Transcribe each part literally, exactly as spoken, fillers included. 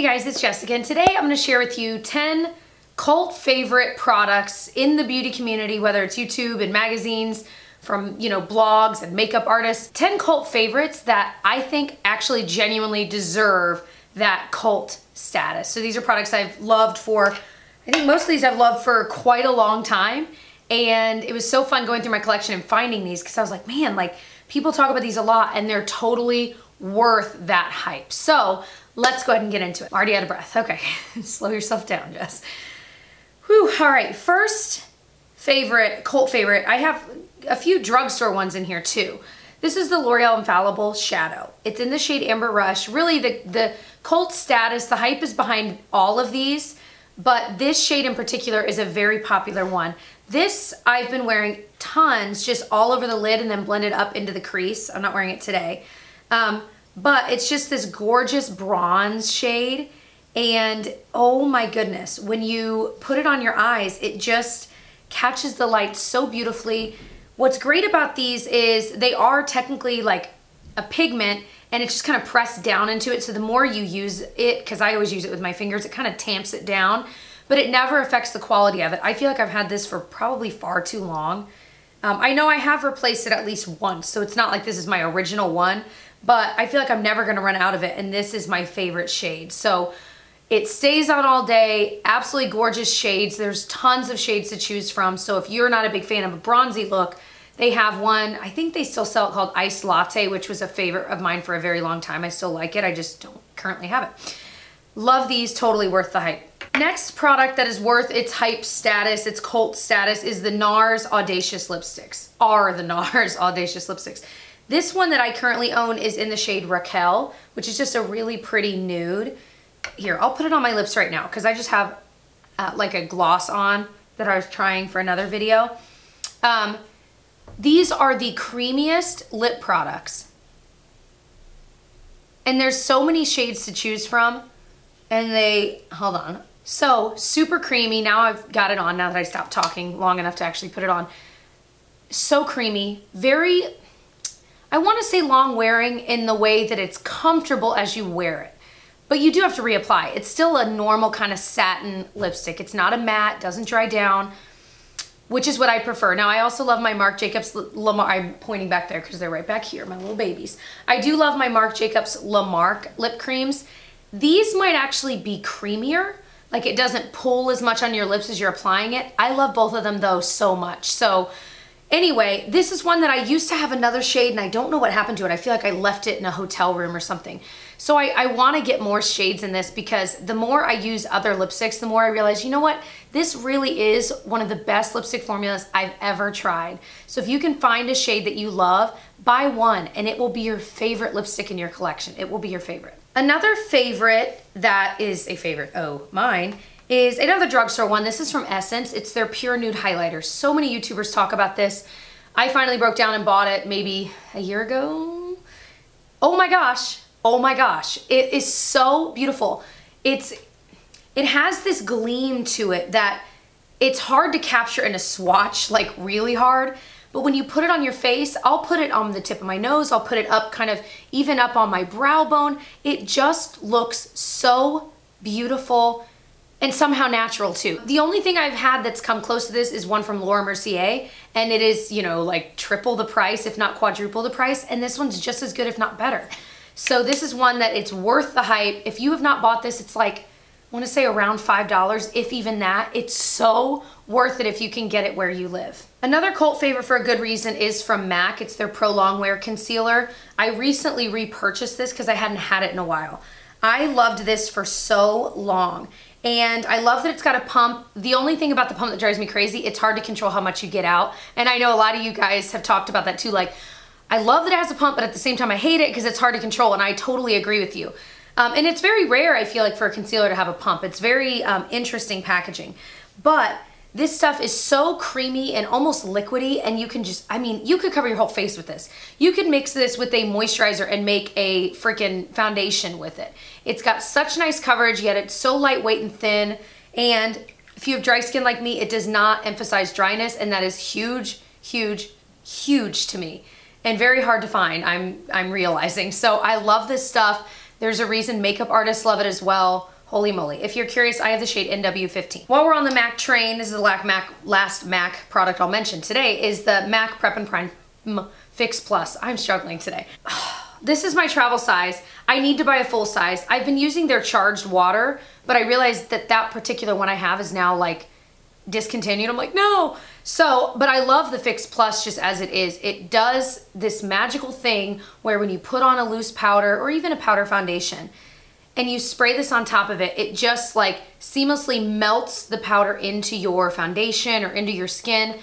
Hey guys, it's Jessica, and today I'm going to share with you ten cult favorite products in the beauty community, whether it's YouTube and magazines, from, you know, blogs and makeup artists. ten cult favorites that I think actually genuinely deserve that cult status. So these are products I've loved for, I think most of these I've loved for quite a long time, and it was so fun going through my collection and finding these because I was like, man, like people talk about these a lot and they're totally worth that hype. So let's go ahead and get into it. I'm already out of breath. Okay, slow yourself down, Jess. Whew, all right, first favorite, cult favorite. I have a few drugstore ones in here too. This is the L'Oreal Infallible Shadow. It's in the shade Amber Rush. Really the, the cult status, the hype is behind all of these, but this shade in particular is a very popular one. This I've been wearing tons, just all over the lid and then blended up into the crease. I'm not wearing it today. Um, but it's just this gorgeous bronze shade, and oh my goodness, when you put it on your eyes, it just catches the light so beautifully. What's great about these is they are technically like a pigment, and it's just kind of pressed down into it, so the more you use it, because I always use it with my fingers, it kind of tamps it down, but it never affects the quality of it. I feel like I've had this for probably far too long. Um, I know I have replaced it at least once, so it's not like this is my original one, but I feel like I'm never gonna run out of it, and this is my favorite shade. So it stays on all day, absolutely gorgeous shades. There's tons of shades to choose from, so if you're not a big fan of a bronzy look, they have one. I think they still sell it called Iced Latte, which was a favorite of mine for a very long time. I still like it, I just don't currently have it. Love these, totally worth the hype. Next product that is worth its hype status, its cult status, is the NARS Audacious Lipsticks. Are the NARS Audacious Lipsticks. This one that I currently own is in the shade Raquel, which is just a really pretty nude. Here, I'll put it on my lips right now because I just have uh, like a gloss on that I was trying for another video. Um, these are the creamiest lip products. And there's so many shades to choose from. And they, hold on. So super creamy. Now I've got it on now that I stopped talking long enough to actually put it on. So creamy, very, I want to say long wearing in the way that it's comfortable as you wear it, but you do have to reapply. It's still a normal kind of satin lipstick. It's not a matte, doesn't dry down, which is what I prefer. Now I also love my Marc Jacobs Lamarck, I'm pointing back there because they're right back here, my little babies. I do love my Marc Jacobs Lamarck lip creams. These might actually be creamier, like it doesn't pull as much on your lips as you're applying it. I love both of them though so much. So anyway, this is one that I used to have another shade and I don't know what happened to it. I feel like I left it in a hotel room or something. So I, I want to get more shades in this because the more I use other lipsticks, the more I realize, you know what? This really is one of the best lipstick formulas I've ever tried. So if you can find a shade that you love, buy one and it will be your favorite lipstick in your collection. It will be your favorite. Another favorite that is a favorite, oh, mine, is another drugstore one. This is from Essence. It's their Pure Nude Highlighter. So many YouTubers talk about this. I finally broke down and bought it maybe a year ago. Oh my gosh. Oh my gosh, it is so beautiful. It's, it has this gleam to it that it's hard to capture in a swatch, like really hard, but when you put it on your face, I'll put it on the tip of my nose, I'll put it up kind of even up on my brow bone. It just looks so beautiful and somehow natural too. The only thing I've had that's come close to this is one from Laura Mercier, and it is, you know, like triple the price, if not quadruple the price, and this one's just as good, if not better. So this is one that it's worth the hype. If you have not bought this, it's like, I want to say around five dollars, if even that. It's so worth it if you can get it where you live. Another cult favorite for a good reason is from MAC. It's their Pro Longwear Concealer. I recently repurchased this because I hadn't had it in a while. I loved this for so long. And I love that it's got a pump. The only thing about the pump that drives me crazy, it's hard to control how much you get out. And I know a lot of you guys have talked about that too, like, I love that it has a pump, but at the same time I hate it because it's hard to control, and I totally agree with you. Um, and it's very rare, I feel like, for a concealer to have a pump. It's very um, interesting packaging. But this stuff is so creamy and almost liquidy, and you can just, I mean, you could cover your whole face with this. You could mix this with a moisturizer and make a freaking foundation with it. It's got such nice coverage, yet it's so lightweight and thin. And if you have dry skin like me, it does not emphasize dryness, and that is huge, huge, huge to me. And very hard to find, I'm, I'm realizing. So I love this stuff. There's a reason makeup artists love it as well. Holy moly. If you're curious, I have the shade N W fifteen. While we're on the MAC train, this is the last MAC product I'll mention today, is the MAC Prep and Prime Fix Plus. I'm struggling today. This is my travel size. I need to buy a full size. I've been using their charged water, but I realized that that particular one I have is now like discontinued. I'm like, no. So, but I love the Fix Plus just as it is. It does this magical thing where when you put on a loose powder or even a powder foundation and you spray this on top of it, it just like seamlessly melts the powder into your foundation or into your skin.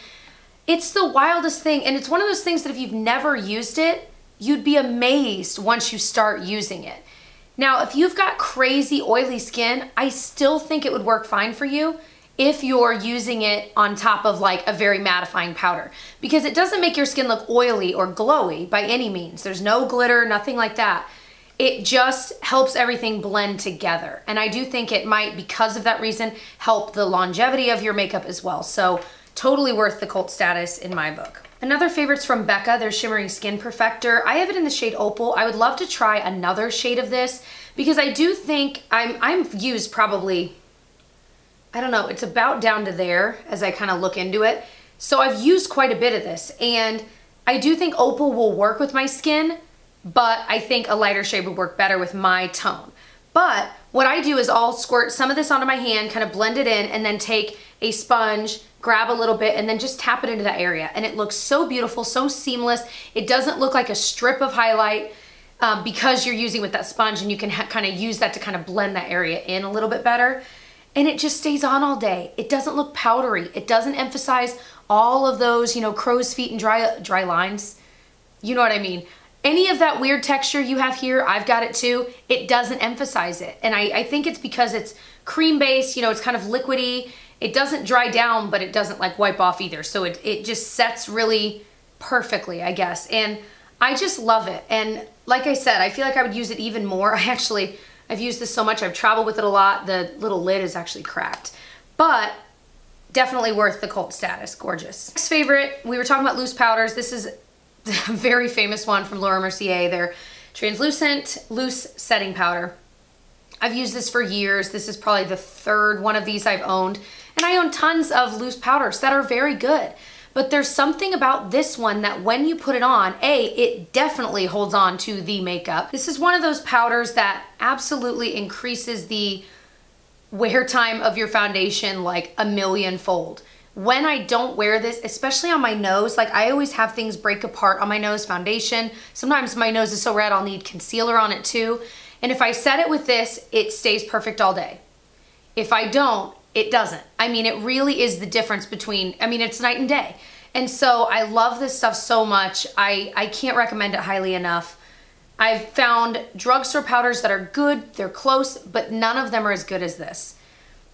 It's the wildest thing. And it's one of those things that if you've never used it, you'd be amazed once you start using it. Now, if you've got crazy oily skin, I still think it would work fine for you if you're using it on top of like a very mattifying powder, because it doesn't make your skin look oily or glowy by any means. There's no glitter, nothing like that. It just helps everything blend together. And I do think it might, because of that reason, help the longevity of your makeup as well. So totally worth the cult status in my book. Another favorite's from Becca, their Shimmering Skin Perfector. I have it in the shade Opal. I would love to try another shade of this because I do think I'm, I'm used probably, I don't know, it's about down to there as I kind of look into it. So I've used quite a bit of this and I do think Opal will work with my skin, but I think a lighter shade would work better with my tone. But what I do is I'll squirt some of this onto my hand, kind of blend it in, and then take a sponge, grab a little bit, and then just tap it into that area. And it looks so beautiful, so seamless. It doesn't look like a strip of highlight um, because you're using with that sponge, and you can kind of use that to kind of blend that area in a little bit better. And it just stays on all day. It doesn't look powdery. It doesn't emphasize all of those, you know, crow's feet and dry, dry lines. You know what I mean? Any of that weird texture you have here, I've got it too, it doesn't emphasize it. And I, I think it's because it's cream-based, you know, it's kind of liquidy. It doesn't dry down, but it doesn't like wipe off either. So it, it just sets really perfectly, I guess. And I just love it. And like I said, I feel like I would use it even more. I actually, I've used this so much, I've traveled with it a lot. The little lid is actually cracked. But definitely worth the cult status, gorgeous. Next favorite, we were talking about loose powders. This is a very famous one from Laura Mercier, their translucent loose setting powder. I've used this for years. This is probably the third one of these I've owned, and I own tons of loose powders that are very good, but there's something about this one that when you put it on, A, it definitely holds on to the makeup. This is one of those powders that absolutely increases the wear time of your foundation like a million fold. When I don't wear this, especially on my nose, like I always have things break apart on my nose foundation. Sometimes my nose is so red, I'll need concealer on it too. And if I set it with this, it stays perfect all day. If I don't, it doesn't. I mean, it really is the difference between, I mean, it's night and day. And so I love this stuff so much. I, I can't recommend it highly enough. I've found drugstore powders that are good, they're close, but none of them are as good as this.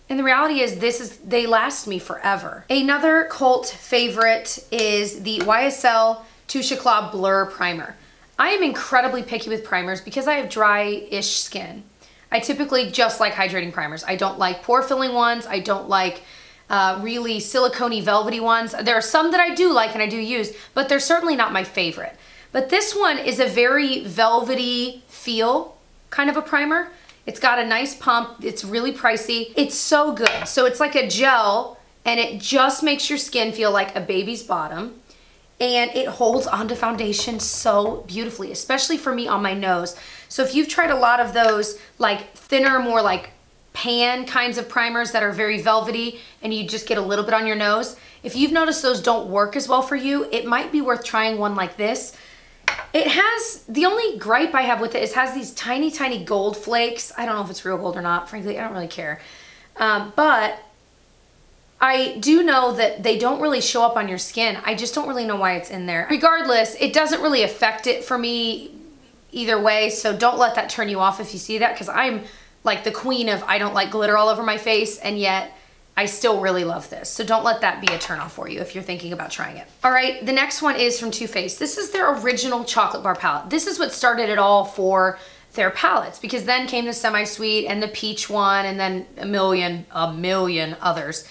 And the reality is this is, they last me forever. Another cult favorite is the Y S L Touche Eclat Blur Primer. I am incredibly picky with primers because I have dry-ish skin. I typically just like hydrating primers. I don't like pore-filling ones. I don't like uh, really silicone-y, velvety ones. There are some that I do like and I do use, but they're certainly not my favorite. But this one is a very velvety feel kind of a primer. It's got a nice pump. It's really pricey. It's so good. So it's like a gel and it just makes your skin feel like a baby's bottom, and it holds onto foundation so beautifully, especially for me on my nose. So if you've tried a lot of those like thinner, more like pan kinds of primers that are very velvety and you just get a little bit on your nose, if you've noticed those don't work as well for you, it might be worth trying one like this. It has, the only gripe I have with it is it has these tiny, tiny gold flakes. I don't know if it's real gold or not. Frankly, I don't really care. Um, but I do know that they don't really show up on your skin. I just don't really know why it's in there. Regardless, it doesn't really affect it for me either way. So don't let that turn you off if you see that, because I'm like the queen of I don't like glitter all over my face, and yet I still really love this. So don't let that be a turn off for you if you're thinking about trying it. All right, the next one is from Too Faced. This is their original chocolate bar palette. This is what started it all for their palettes, because then came the semi-sweet and the peach one, and then a million, a million others.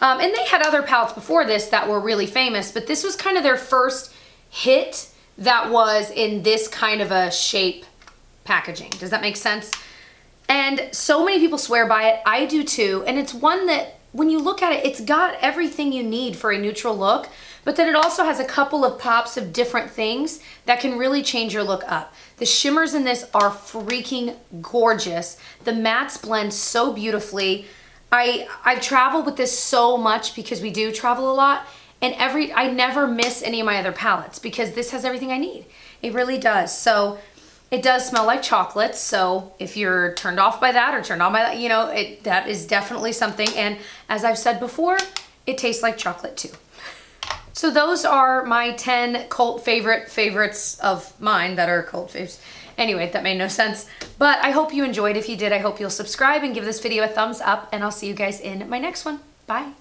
Um, and they had other palettes before this that were really famous, but this was kind of their first hit that was in this kind of a shape packaging. Does that make sense? And so many people swear by it. I do too. And it's one that when you look at it, it's got everything you need for a neutral look, but then it also has a couple of pops of different things that can really change your look up. The shimmers in this are freaking gorgeous. The mattes blend so beautifully. I, I've traveled with this so much because we do travel a lot, and every I never miss any of my other palettes because this has everything I need. It really does. So it does smell like chocolate, so if you're turned off by that or turned on by that, you know, it, that is definitely something. And as I've said before, it tastes like chocolate too. So those are my ten cult favorite favorites of mine that are cult faves. Anyway, that made no sense, but I hope you enjoyed. If you did, I hope you'll subscribe and give this video a thumbs up, and I'll see you guys in my next one. Bye.